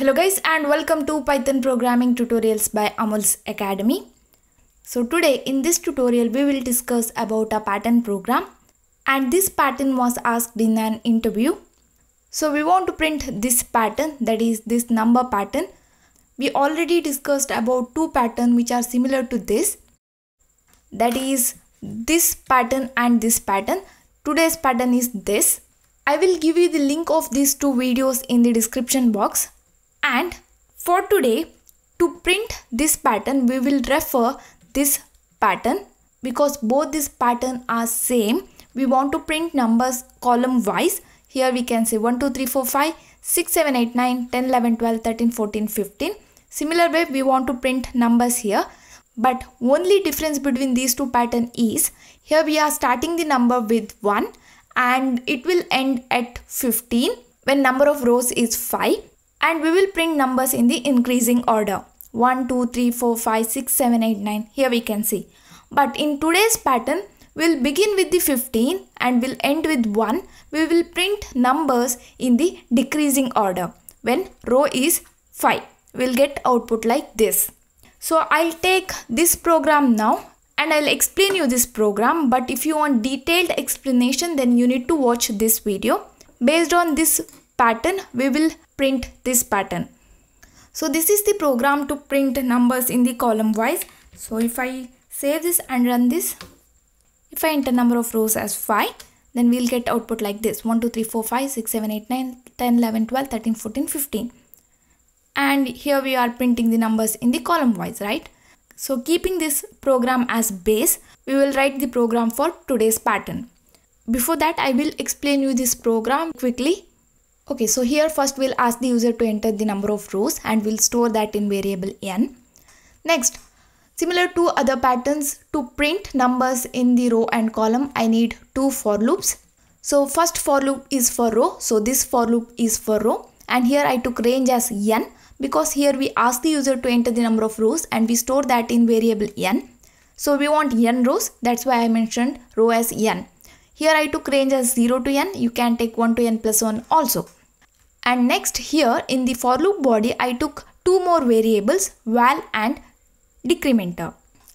Hello guys and welcome to Python programming tutorials by Amulya's Academy. So today in this tutorial we will discuss about a pattern program, and this pattern was asked in an interview. So we want to print this pattern, that is this number pattern. We already discussed about two patterns which are similar to this, that is this pattern and this pattern. Today's pattern is this. I will give you the link of these two videos in the description box. And for today, to print this pattern, we will refer this pattern because both these patterns are same. We want to print numbers column wise. Here we can say 1, 2, 3, 4, 5, 6, 7, 8, 9, 10, 11, 12, 13, 14, 15. Similar way, we want to print numbers here. But only difference between these two patterns is, here we are starting the number with 1 and it will end at 15 when number of rows is 5. And we will print numbers in the increasing order. 1, 2, 3, 4, 5, 6, 7, 8, 9. Here we can see. But in today's pattern, we'll begin with the 15 and we'll end with 1. We will print numbers in the decreasing order. When row is 5, we'll get output like this. So I'll take this program now and I'll explain you this program. But if you want detailed explanation, then you need to watch this video. Based on this pattern, we will print this pattern. So this is the program to print numbers in the column wise. So if I save this and run this, if I enter number of rows as 5, then we'll get output like this: 1, 2, 3, 4, 5, 6, 7, 8, 9, 10, 11, 12, 13, 14, 15. And here we are printing the numbers in the column wise, right? So keeping this program as base, we will write the program for today's pattern. Before that, I will explain you this program quickly. Okay, so here first we'll ask the user to enter the number of rows and we'll store that in variable n. Next, similar to other patterns, to print numbers in the row and column, I need two for loops. So first for loop is for row. So this for loop is for row. And here I took range as n because here we ask the user to enter the number of rows and we store that in variable n. So we want n rows. That's why I mentioned row as n. Here I took range as 0 to n. You can take 1 to n plus 1 also. And next, here in the for loop body, I took two more variables, val and decrementer.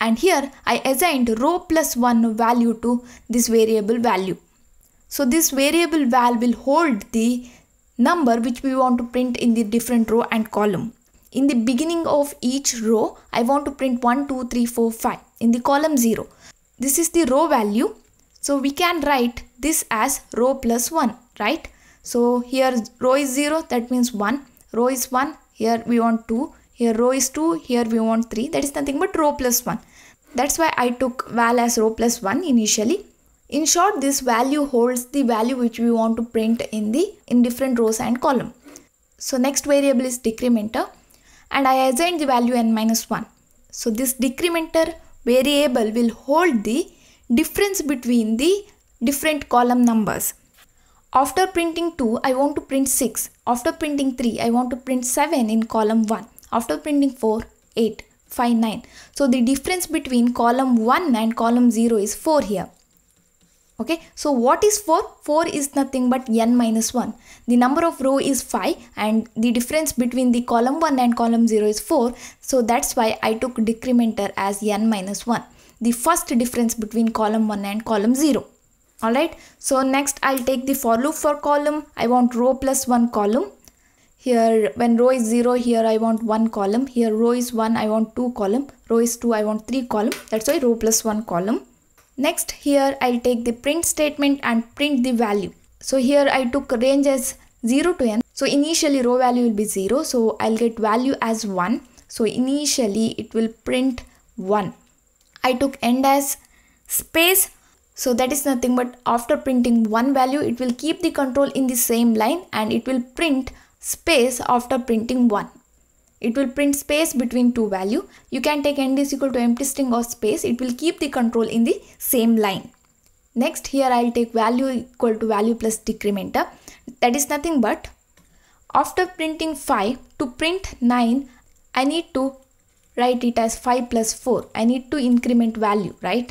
And here I assigned row plus 1 value to this variable value. So this variable val will hold the number which we want to print in the different row and column. In the beginning of each row, I want to print 1, 2, 3, 4, 5. In the column 0, this is the row value. So we can write this as row plus 1, right? So here row is 0, that means 1, row is 1, here we want 2, here row is 2, here we want 3, that is nothing but row plus 1. That's why I took val as row plus 1 initially. In short, this value holds the value which we want to print in different rows and column. So next variable is decrementer and I assigned the value n minus 1. So this decrementer variable will hold the difference between the different column numbers. After printing 2, I want to print 6. After printing 3, I want to print 7 in column 1. After printing 4, 8, 5, 9. So the difference between column 1 and column 0 is 4 here. Okay, so what is 4? 4 is nothing but n minus 1. The number of row is 5 and the difference between the column 1 and column 0 is 4. So that's why I took decrementer as n minus 1. The first difference between column 1 and column 0. Alright, so next I'll take the for loop for column. I want row plus 1 column. Here when row is 0, here I want 1 column. Here row is 1, I want 2 column. Row is 2, I want 3 column. That's why row plus 1 column. Next, here I'll take the print statement and print the value. So here I took range as 0 to n. So initially row value will be 0. So I'll get value as 1. So initially it will print 1. I took end as space. So that is nothing but after printing one value, it will keep the control in the same line and it will print space after printing one. It will print space between two value. You can take end is equal to empty string or space. It will keep the control in the same line. Next, here I'll take value equal to value plus decrementer. That is nothing but after printing 5 to print 9, I need to write it as 5 plus 4. I need to increment value, right?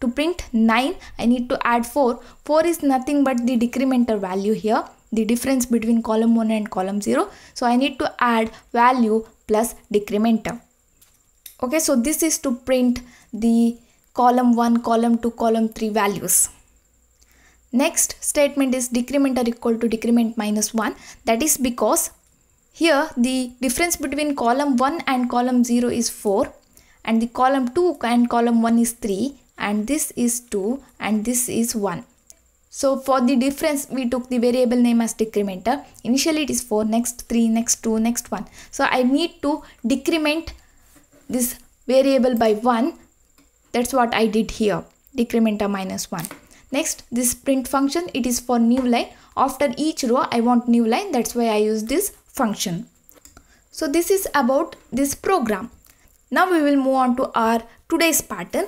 To print 9, I need to add 4. 4 is nothing but the decrementer value here. the difference between column 1 and column 0. So I need to add value plus decrementer. Okay, so this is to print the column 1, column 2, column 3 values. Next statement is decrementer equal to decrement minus 1. That is because here the difference between column 1 and column 0 is 4, and the column 2 and column 1 is 3, and this is 2 and this is 1. So for the difference we took the variable name as decrementer. Initially it is 4, next 3, next 2, next 1. So I need to decrement this variable by 1. That's what I did here, decrementer minus 1. Next, this print function, it is for new line. After each row I want new line, that's why I use this function. So this is about this program. Now we will move on to our today's pattern.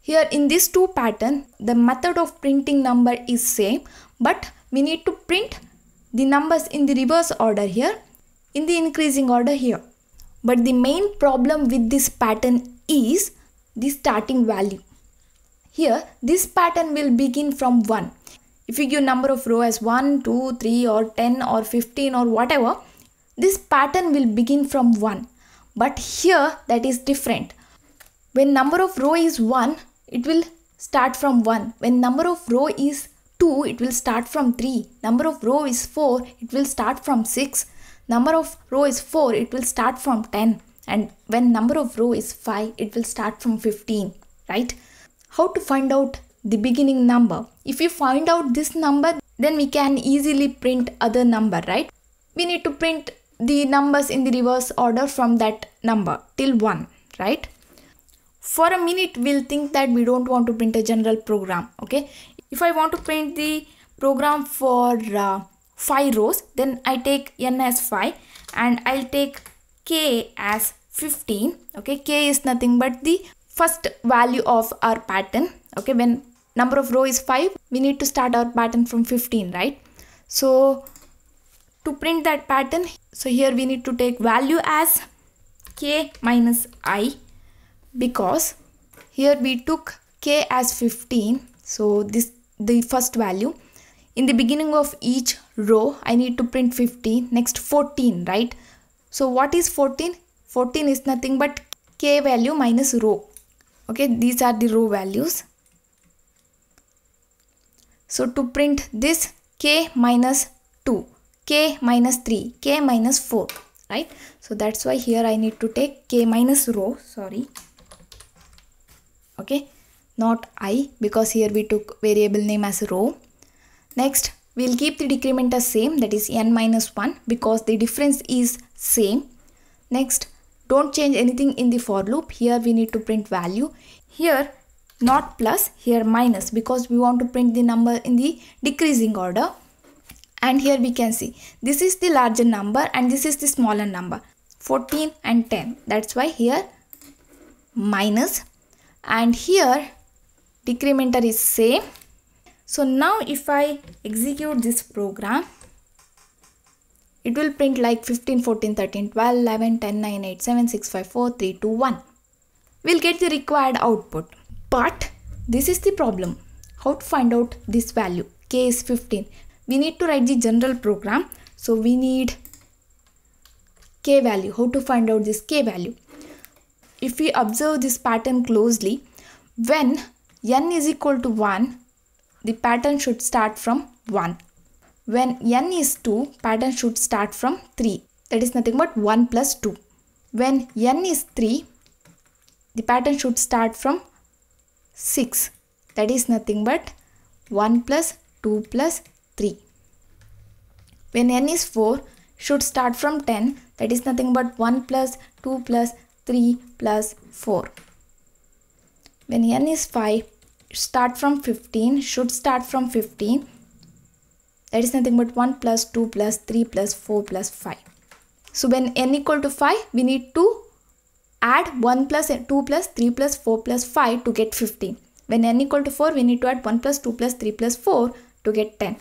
Here in these two pattern, the method of printing number is same, but we need to print the numbers in the reverse order here, in the increasing order here. But the main problem with this pattern is the starting value. Here this pattern will begin from 1. If you give number of row as 1, 2, 3 or 10 or 15 or whatever, this pattern will begin from 1. But here that is different. When number of row is 1, it will start from 1. When number of row is 2, it will start from 3. Number of row is 4, it will start from 6. Number of row is 4, it will start from 10. And when number of row is 5, it will start from 15, right? How to find out the beginning number? If we find out this number, then we can easily print other number, right? We need to print the numbers in the reverse order from that number till 1, right? For a minute, we'll think that we don't want to print a general program, okay? If I want to print the program for 5 rows, then I take n as 5 and I'll take k as 15, okay? K is nothing but the first value of our pattern, okay? When number of row is 5, we need to start our pattern from 15, right? So to print that pattern, so here we need to take value as k minus I, because here we took k as 15, so this the first value. In the beginning of each row, I need to print 15, next 14, right? So what is 14? 14 is nothing but k value minus row. Okay, these are the row values. So to print this, k minus 2, k minus 3, k minus 4, right? So that's why here I need to take k minus row, sorry. Okay, not I, because here we took variable name as row. Next, we'll keep the decrementer same, that is n minus 1, because the difference is same. Next, don't change anything in the for loop. Here we need to print value. Here not plus, here minus, because we want to print the number in the decreasing order. And here we can see this is the larger number and this is the smaller number, 14 and 10. That's why here minus, and here decrementer is same. So now if I execute this program, it will print like 15, 14, 13, 12, 11, 10, 9, 8, 7, 6, 5, 4, 3, 2, 1. We'll get the required output. But this is the problem. How to find out this value? K is 15. We need to write the general program. So we need K value. How to find out this K value? If we observe this pattern closely, when n is equal to 1, the pattern should start from 1. When n is 2, pattern should start from 3. That is nothing but 1 plus 2. When n is 3, the pattern should start from 6. That is nothing but 1 plus 2 plus 3. When n is 4, should start from 10. That is nothing but 1 plus 2 plus 3 plus 4. When n is 5, start from 15. Should start from 15. That is nothing but 1 plus 2 plus 3 plus 4 plus 5. So when n equal to 5, we need to add 1 plus 2 plus 3 plus 4 plus 5 to get 15. When n equal to 4, we need to add 1 plus 2 plus 3 plus 4 to get 10.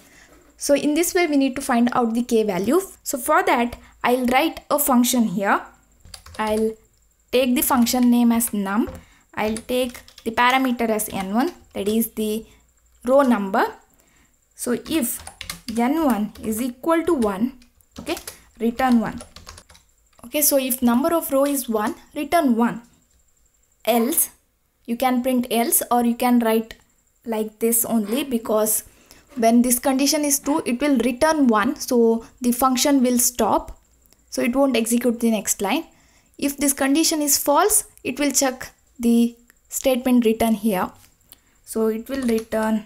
So in this way, we need to find out the k value. So for that, I'll write a function here. I'll take the function name as num. I'll take the parameter as n1, that is the row number. So if n1 is equal to 1, okay, return 1. Okay, so if number of row is 1, return 1. Else, you can print else, or you can write like this only, because when this condition is true, it will return 1. So the function will stop. So it won't execute the next line. If this condition is false, it will check the statement written here. So it will return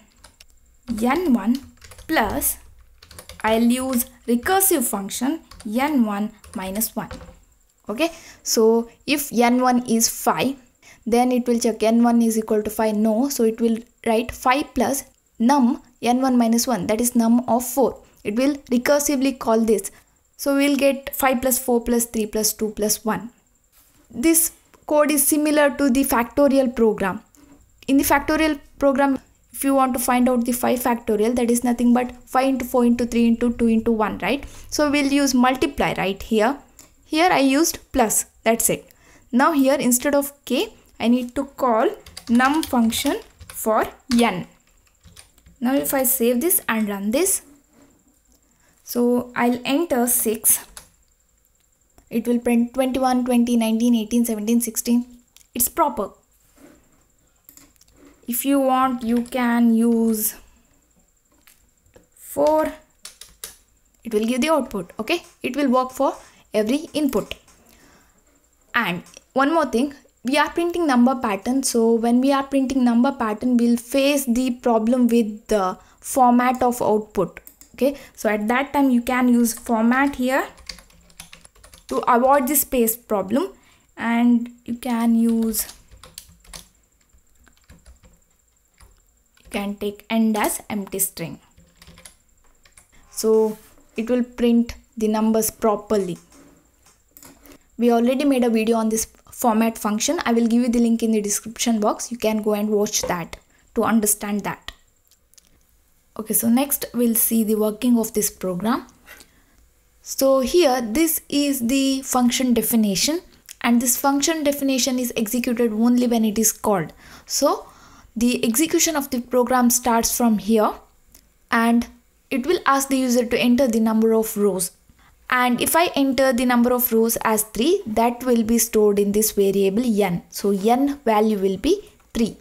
n1 plus, I'll use recursive function n1 minus 1. Okay. So if n1 is 5, then it will check n1 is equal to 5. No. So it will write 5 plus num n1 minus 1, that is num of 4. It will recursively call this. So we will get 5 plus 4 plus 3 plus 2 plus 1. This code is similar to the factorial program. In the factorial program, if you want to find out the 5 factorial, that is nothing but 5 into 4 into 3 into 2 into 1, right? So we will use multiply right here. Here I used plus, that's it. Now here instead of k, I need to call num function for n. Now if I save this and run this, so I'll enter 6. It will print 21, 20, 19, 18, 17, 16. It's proper. If you want, you can use 4. It will give the output. Okay. It will work for every input. And one more thing. We are printing number pattern, so when we are printing number pattern, we'll face the problem with the format of output. Okay, so at that time you can use format here to avoid the space problem, and you can take end as empty string, so it will print the numbers properly. We already made a video on this format function. I will give you the link in the description box. You can go and watch that to understand that. Okay, so next we'll see the working of this program. So here, this is the function definition, and this function definition is executed only when it is called. So the execution of the program starts from here, and it will ask the user to enter the number of rows. And if I enter the number of rows as 3, that will be stored in this variable n. So n value will be 3.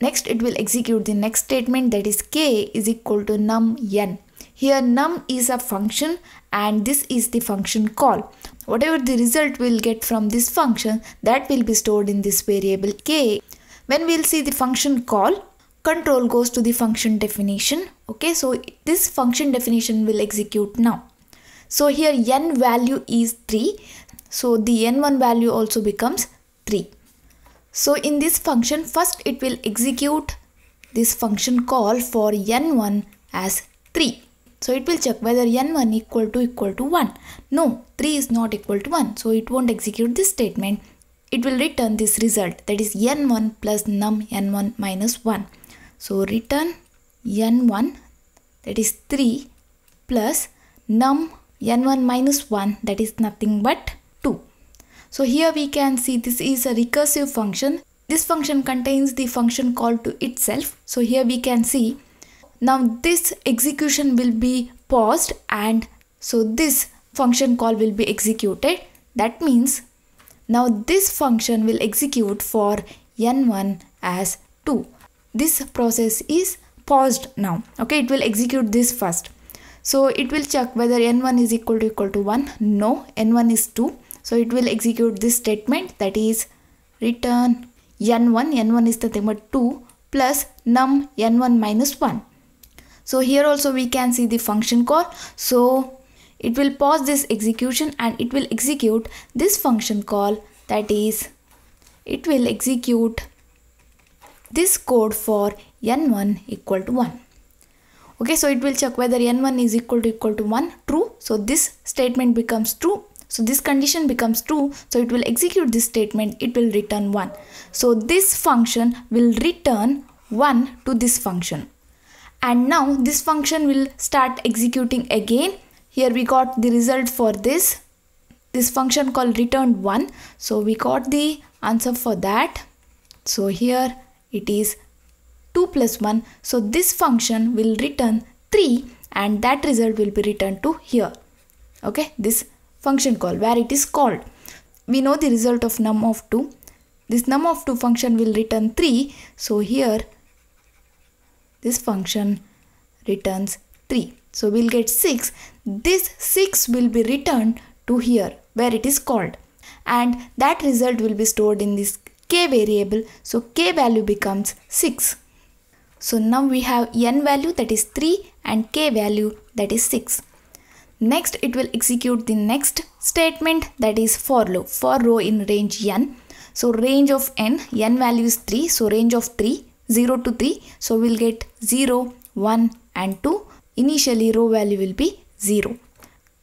Next, it will execute the next statement, that is k is equal to num n. Here num is a function, and this is the function call. Whatever the result we'll get from this function, that will be stored in this variable k. When we'll see the function call, control goes to the function definition. Okay, so this function definition will execute now. So here n value is 3. So the n1 value also becomes 3. So in this function, first it will execute this function call for n1 as 3. So it will check whether n1 equal to 1. No, 3 is not equal to 1. So it won't execute this statement. It will return this result, that is n1 plus num n1 minus 1. So return n1, that is 3, plus num n1 minus 1, that is nothing but 2. So here we can see this is a recursive function. This function contains the function call to itself. So here we can see now this execution will be paused, and so this function call will be executed. That means now this function will execute for n1 as 2. This process is paused now. Okay, it will execute this first. So it will check whether n1 is equal to 1. No, n1 is 2. So it will execute this statement, that is return n1. n1 is nothing but 2 plus num n1 minus 1. So here also we can see the function call. So it will pause this execution, and it will execute this function call, that is it will execute this code for n1 equal to 1. Okay, so it will check whether n1 is equal to 1, true. So this statement becomes true. So this condition becomes true. So it will execute this statement. It will return 1. So this function will return 1 to this function. And now this function will start executing again. Here we got the result for this. This function called returned 1. So we got the answer for that. So here it is 2 plus 1. So this function will return 3, and that result will be returned to here. Okay, this function call where it is called. We know the result of num of 2. This num of 2 function will return 3. So here this function returns 3. So we'll get 6. This 6 will be returned to here where it is called. And that result will be stored in this k variable. So k value becomes 6. So now we have n value that is 3 and k value that is 6. Next it will execute the next statement, that is for loop, for row in range n. So range of n value is 3. So range of 0 to 3. So we'll get 0, 1 and 2. Initially row value will be 0.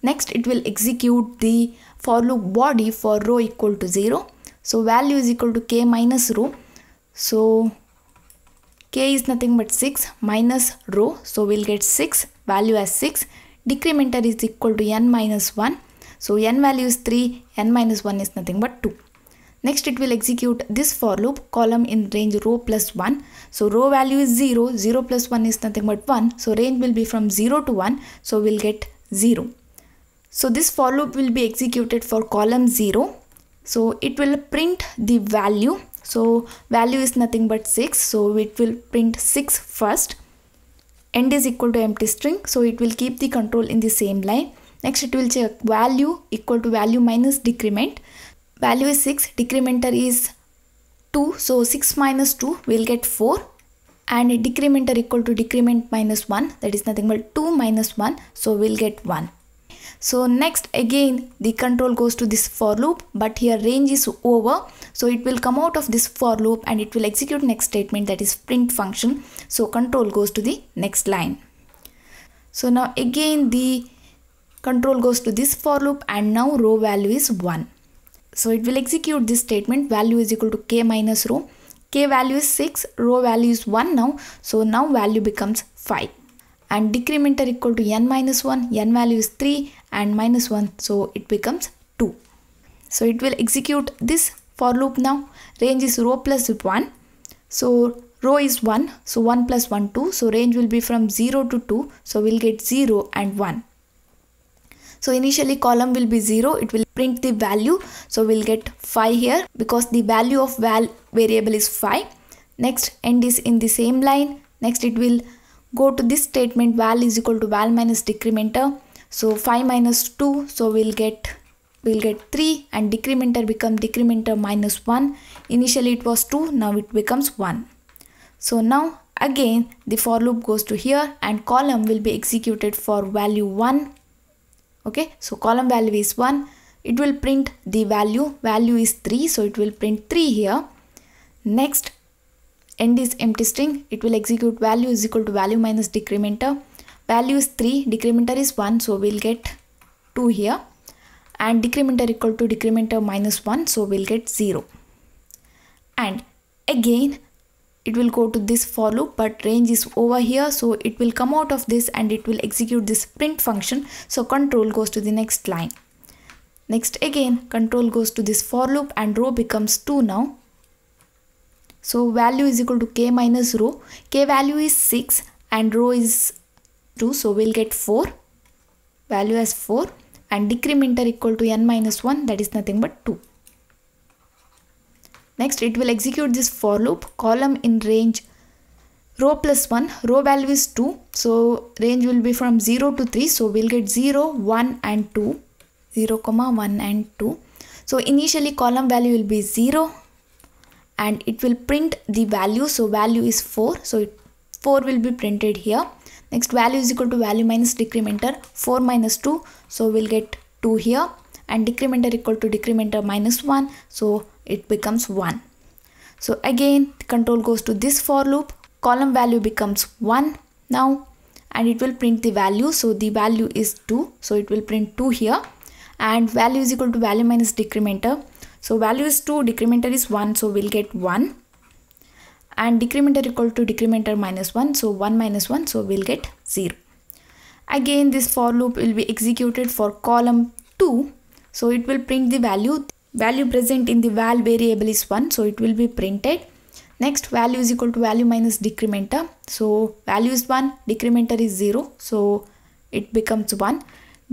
Next it will execute the for loop body for row equal to 0. So value is equal to k minus row. So k is nothing but 6 minus row. So we'll get 6, value as 6. Decrementer is equal to n minus 1. So n value is 3, n minus 1 is nothing but 2. Next it will execute this for loop, column in range row plus 1. So row value is 0, 0 plus 1 is nothing but 1. So range will be from 0 to 1. So we'll get 0. So this for loop will be executed for column 0. So it will print the value. So value is nothing but 6. So it will print 6 first. End is equal to empty string, so it will keep the control in the same line. Next it will check value equal to value minus decrement. Value is 6, decrementer is 2, so 6 minus 2 will get 4, and decrementer equal to decrement minus 1, that is nothing but 2 minus 1, so we'll get 1. So next again the control goes to this for loop, but here range is over, so it will come out of this for loop and it will execute next statement, that is print function. So control goes to the next line. So now again the control goes to this for loop and now row value is 1. So it will execute this statement, value is equal to k minus row. K value is 6, row value is 1 now, so now value becomes 5. And decrementer equal to n minus 1, n value is 3 and minus 1, so it becomes 2. So it will execute this for loop now. Range is row plus 1, so row is 1, so 1 plus 1, 2, so range will be from 0 to 2, so we'll get 0 and 1. So initially column will be 0, it will print the value, so we'll get 5 here because the value of val variable is 5. Next end is in the same line. Next it will go to this statement, val is equal to val minus decrementer. So 5 minus 2, so we'll get 3, and decrementer become decrementer minus 1. Initially it was 2, now it becomes 1. So now again the for loop goes to here and column will be executed for value 1. Okay, so column value is 1. It will print the value. Value is 3, so it will print 3 here. Next end is empty string. It will execute value is equal to value minus decrementer. Value is 3, decrementer is 1, so we'll get 2 here, and decrementer equal to decrementer minus 1, so we'll get 0. And again it will go to this for loop, but range is over here, so it will come out of this and it will execute this print function. So control goes to the next line. Next again control goes to this for loop and row becomes 2 now. So value is equal to k minus row. K value is 6 and row is 2, so we'll get 4. Value as 4, and decrementer equal to n minus 1, that is nothing but 2. Next it will execute this for loop, column in range row plus 1, row value is 2, so range will be from 0 to 3, so we'll get 0, 1 and 2, 0, 1 and 2. So initially column value will be 0. And it will print the value, so value is 4, so 4 will be printed here. Next value is equal to value minus decrementer, 4 minus 2, so we'll get 2 here, and decrementer equal to decrementer minus 1, so it becomes 1. So again control goes to this for loop, column value becomes 1 now, and it will print the value, so the value is 2, so it will print 2 here, and value is equal to value minus decrementer. So value is 2, decrementer is 1, so we'll get 1, and decrementer equal to decrementer minus 1, so 1 minus 1, so we'll get 0. Again this for loop will be executed for column 2, so it will print the value. Value present in the val variable is 1, so it will be printed. Next value is equal to value minus decrementer, so value is 1, decrementer is 0, so it becomes 1.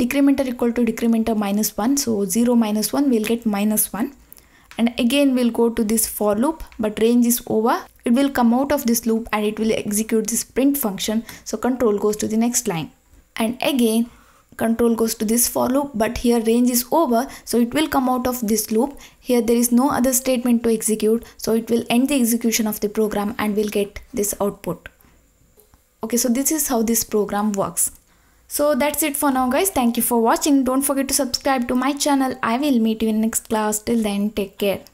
Decrementor equal to decrementor minus 1. So 0 minus 1 will get minus 1. And again we'll go to this for loop, but range is over. It will come out of this loop and it will execute this print function. So control goes to the next line. And again control goes to this for loop, but here range is over, so it will come out of this loop. Here there is no other statement to execute, so it will end the execution of the program and we'll get this output. Okay, so this is how this program works. So that's it for now, guys. Thank you for watching. Don't forget to subscribe to my channel. I will meet you in next class. Till then, take care.